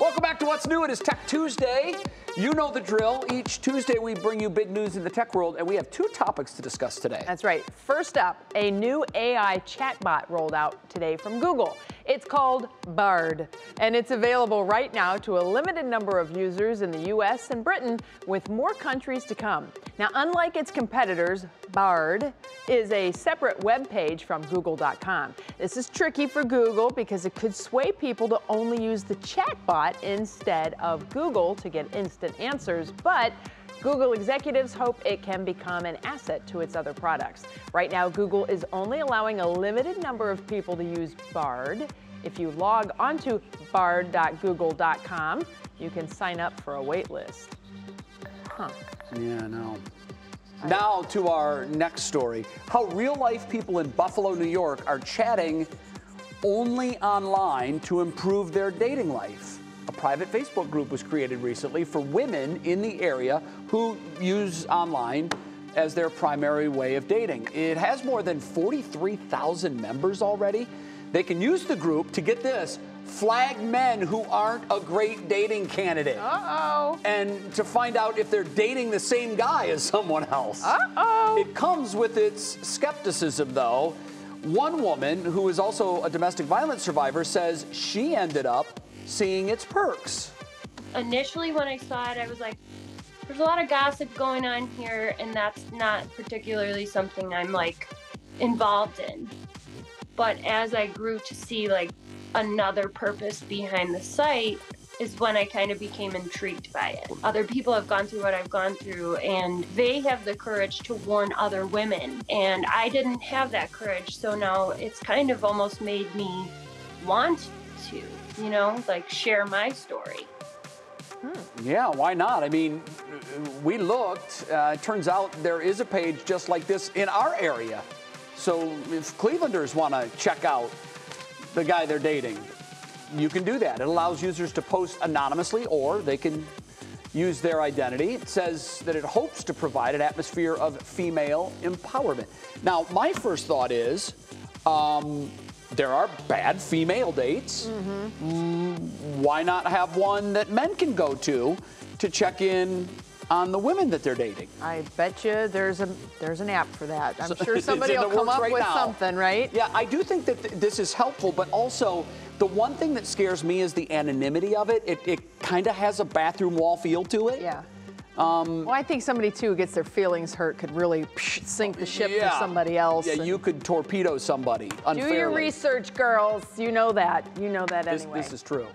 Welcome back to What's New. It is Tech Tuesday. You know the drill. Each Tuesday we bring you big news in the tech world, and we have two topics to discuss today. That's right. First up, a new AI chatbot rolled out today from Google. It's called Bard, and it's available right now to a limited number of users in the U.S. and Britain, with more countries to come. Now, unlike its competitors, Bard is a separate web page from Google.com. This is tricky for Google because it could sway people to only use the chatbot instead of Google to get instant answers, but Google executives hope it can become an asset to its other products. Right now, Google is only allowing a limited number of people to use Bard. If you log onto bard.google.com, you can sign up for a wait list. Huh. Yeah, no. Now to our next story, how real-life people in Buffalo, New York are chatting only online to improve their dating life. A private Facebook group was created recently for women in the area who use online as their primary way of dating. It has more than 43,000 members already. They can use the group to, get this, flag men who aren't a great dating candidate. Uh-oh. And to find out if they're dating the same guy as someone else. Uh-oh. It comes with its skepticism, though. One woman, who is also a domestic violence survivor, says she ended up seeing its perks. Initially, when I saw it, I was like, there's a lot of gossip going on here, and that's not particularly something I'm, like, involved in. But as I grew to see, like, another purpose behind the site is when I kind of became intrigued by it. Other people have gone through what I've gone through, and they have the courage to warn other women. And I didn't have that courage, so now it's kind of almost made me want to, you know, like, share my story. Yeah, why not? I mean, we looked. It turns out there is a page just like this in our area. So if Clevelanders want to check out the guy they're dating, you can do that. It allows users to post anonymously, or they can use their identity. It says that it hopes to provide an atmosphere of female empowerment. Now, my first thought is there are bad female dates. Mm-hmm. Why not have one that men can go to check in on the women that they're dating? I bet you there's an app for that. I'm sure somebody will come up with something, right? Yeah, I do think that this is helpful, but also the one thing that scares me is the anonymity of it. It kind of has a bathroom wall feel to it. Yeah. Well, I think somebody, too, gets their feelings hurt, could really sink the ship for somebody else. Yeah, you could torpedo somebody unfairly. Do your research, girls. You know that. You know that anyway. This is true.